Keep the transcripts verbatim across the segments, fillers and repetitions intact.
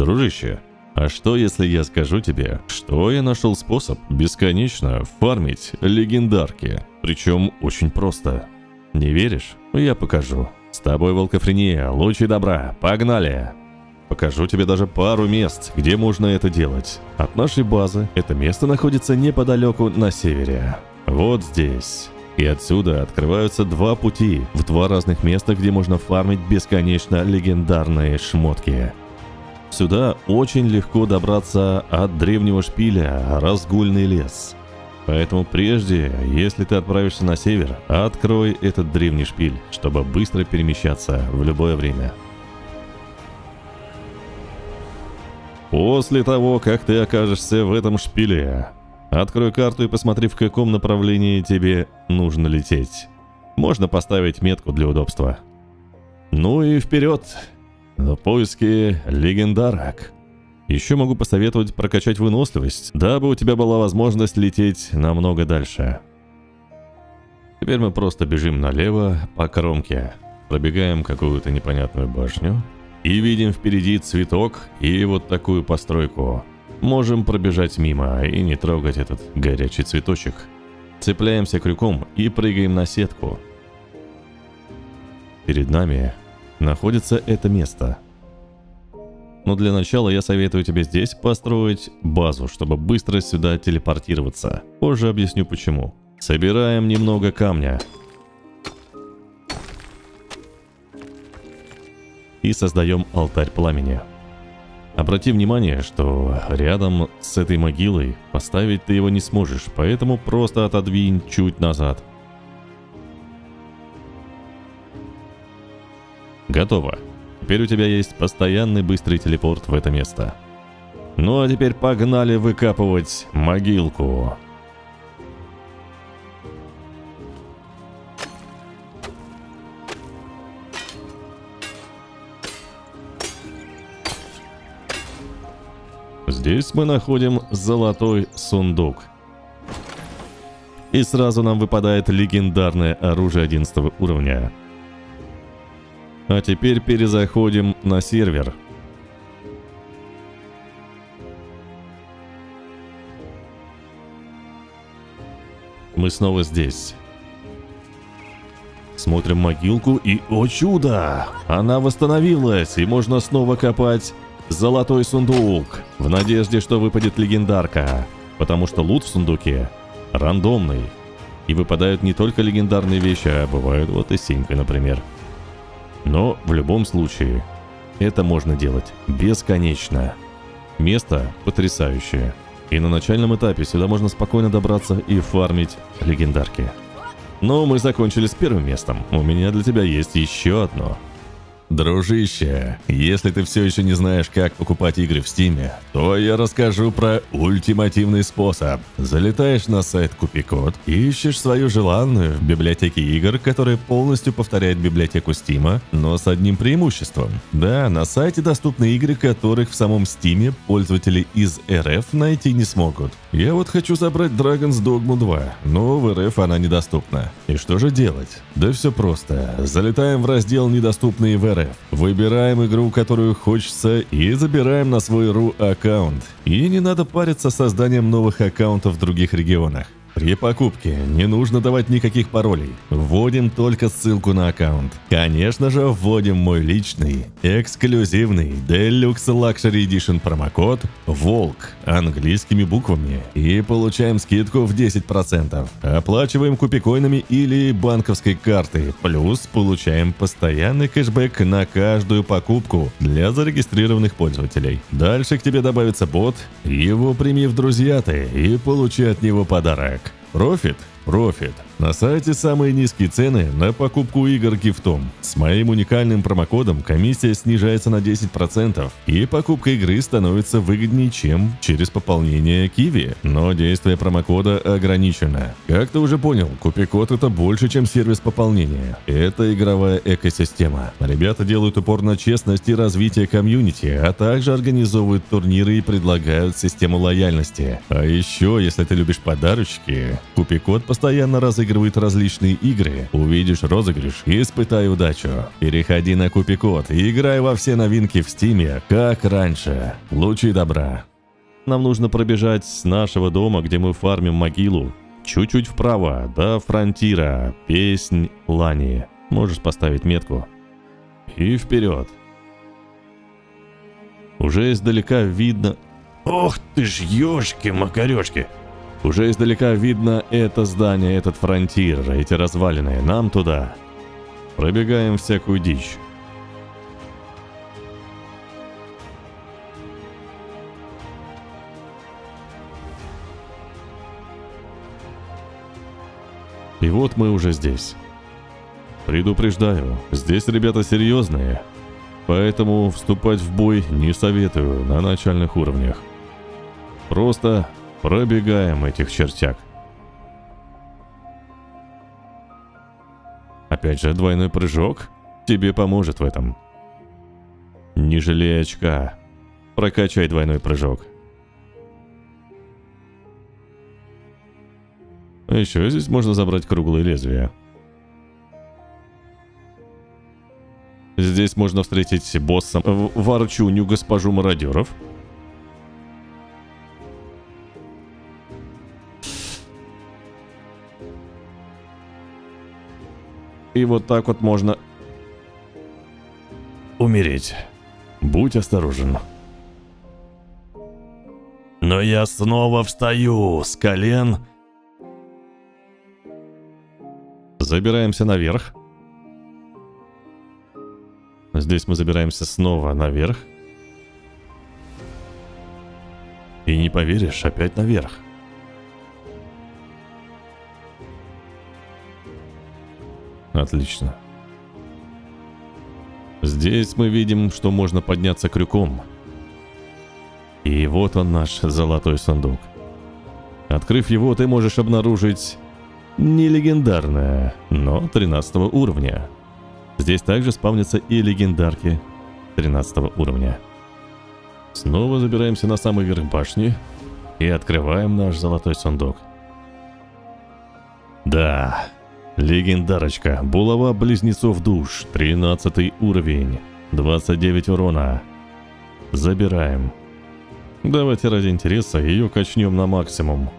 Дружище, а что если я скажу тебе, что я нашел способ бесконечно фармить легендарки? Причем очень просто. Не веришь? Я покажу. С тобой, Волкофрения, лучи добра, погнали! Покажу тебе даже пару мест, где можно это делать. От нашей базы это место находится неподалеку на севере. Вот здесь. И отсюда открываются два пути в два разных места, где можно фармить бесконечно легендарные шмотки. Сюда очень легко добраться от древнего шпиля «Разгульный лес». Поэтому прежде, если ты отправишься на север, открой этот древний шпиль, чтобы быстро перемещаться в любое время. После того, как ты окажешься в этом шпиле, открой карту и посмотри, в каком направлении тебе нужно лететь. Можно поставить метку для удобства. Ну и вперед! На поиски легендарок. Еще могу посоветовать прокачать выносливость, дабы у тебя была возможность лететь намного дальше. Теперь мы просто бежим налево по кромке, пробегаем какую-то непонятную башню и видим впереди цветок и вот такую постройку. Можем пробежать мимо и не трогать этот горячий цветочек. Цепляемся крюком и прыгаем на сетку. Перед нами находится это место. Но для начала я советую тебе здесь построить базу, чтобы быстро сюда телепортироваться. Позже объясню почему. Собираем немного камня. И создаем алтарь пламени. Обрати внимание, что рядом с этой могилой поставить ты его не сможешь, поэтому просто отодвинь чуть назад. Готово. Теперь у тебя есть постоянный быстрый телепорт в это место. Ну а теперь погнали выкапывать могилку. Здесь мы находим золотой сундук. И сразу нам выпадает легендарное оружие одиннадцатого уровня. А теперь перезаходим на сервер. Мы снова здесь. Смотрим могилку и, о чудо! Она восстановилась, и можно снова копать золотой сундук. В надежде, что выпадет легендарка. Потому что лут в сундуке рандомный. И выпадают не только легендарные вещи, а бывают вот и синька, например. Но в любом случае, это можно делать бесконечно. Место потрясающее. И на начальном этапе сюда можно спокойно добраться и фармить легендарки. Но мы закончили с первым местом. У меня для тебя есть еще одно. Дружище, если ты все еще не знаешь, как покупать игры в Стиме, то я расскажу про ультимативный способ. Залетаешь на сайт Купикод и ищешь свою желанную в библиотеке игр, которая полностью повторяет библиотеку Стима, но с одним преимуществом. Да, на сайте доступны игры, которых в самом Стиме пользователи из эр эф найти не смогут. Я вот хочу забрать Dragon's Dogma два, но в эр эф она недоступна. И что же делать? Да все просто. Залетаем в раздел «Недоступные в эр эф». Выбираем игру, которую хочется, и забираем на свой ру аккаунт. И не надо париться с созданием новых аккаунтов в других регионах. При покупке не нужно давать никаких паролей. Вводим только ссылку на аккаунт. Конечно же, вводим мой личный, эксклюзивный Deluxe Luxury Edition промокод «Волк» английскими буквами и получаем скидку в десять процентов. Оплачиваем купикоинами или банковской картой, плюс получаем постоянный кэшбэк на каждую покупку для зарегистрированных пользователей. Дальше к тебе добавится бот, его прими в друзья ты и получи от него подарок. Профит? Профит. На сайте самые низкие цены на покупку игр гифтом. С моим уникальным промокодом комиссия снижается на десять процентов, и покупка игры становится выгоднее, чем через пополнение Киви. Но действие промокода ограничено. Как ты уже понял, Купикод — это больше, чем сервис пополнения. Это игровая экосистема. Ребята делают упор на честность и развитие комьюнити, а также организовывают турниры и предлагают систему лояльности. А еще, если ты любишь подарочки, Купикод постоянно разыгрывают различные игры. Увидишь розыгрыш, испытай удачу. Переходи на Купикод и играй во все новинки в Стиме, как раньше. Лучи добра. Нам нужно пробежать с нашего дома, где мы фармим могилу, чуть-чуть вправо, до фронтира, Песнь Лани. Можешь поставить метку. И вперед. Уже издалека видно... Ох ты ж, ёшки-макарёшки! Уже издалека видно это здание, этот фронтир, эти развалины. Нам туда. Пробегаем всякую дичь. И вот мы уже здесь. Предупреждаю, здесь ребята серьезные, поэтому вступать в бой не советую на начальных уровнях. Просто пробегаем этих чертяк. Опять же, двойной прыжок тебе поможет в этом. Не жалей очка, прокачай двойной прыжок. А еще здесь можно забрать круглые лезвия. Здесь можно встретить боссом ворчунью госпожу мародеров. И вот так вот можно умереть. Будь осторожен. Но я снова встаю с колен. Забираемся наверх. Здесь мы забираемся снова наверх. И не поверишь, опять наверх. Отлично. Здесь мы видим, что можно подняться крюком. И вот он, наш золотой сундук. Открыв его, ты можешь обнаружить не легендарное, но тринадцатого уровня. Здесь также спавнятся и легендарки тринадцатого уровня. Снова забираемся на самый верх башни и открываем наш золотой сундук. Да, легендарочка, булава близнецов душ, тринадцатый уровень, двадцать девять урона. Забираем. Давайте ради интереса ее качнем на максимум.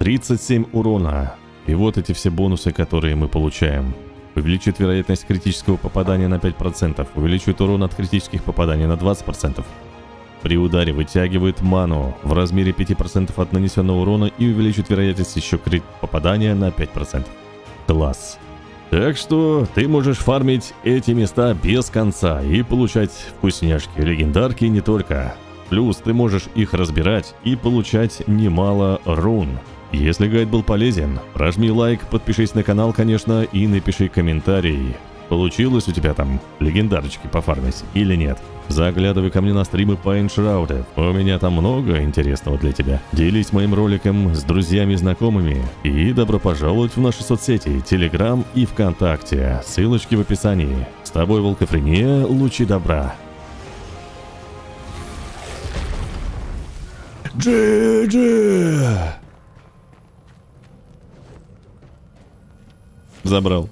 тридцать семь урона. И вот эти все бонусы, которые мы получаем. Увеличивает вероятность критического попадания на пять процентов. Увеличивает урон от критических попаданий на двадцать процентов. При ударе вытягивает ману в размере пять процентов от нанесенного урона и увеличивает вероятность еще крит попадания на пять процентов. Класс. Так что ты можешь фармить эти места без конца и получать вкусняшки, легендарки не только. Плюс ты можешь их разбирать и получать немало рун. Если гайд был полезен, прожми лайк, подпишись на канал, конечно, и напиши комментарий. Получилось у тебя там легендарочки пофармить или нет? Заглядывай ко мне на стримы по Enshrouded. У меня там много интересного для тебя. Делись моим роликом с друзьями и знакомыми. И добро пожаловать в наши соцсети, Телеграм и ВКонтакте. Ссылочки в описании. С тобой Волкофрения, лучи добра. джи джи! Забрал.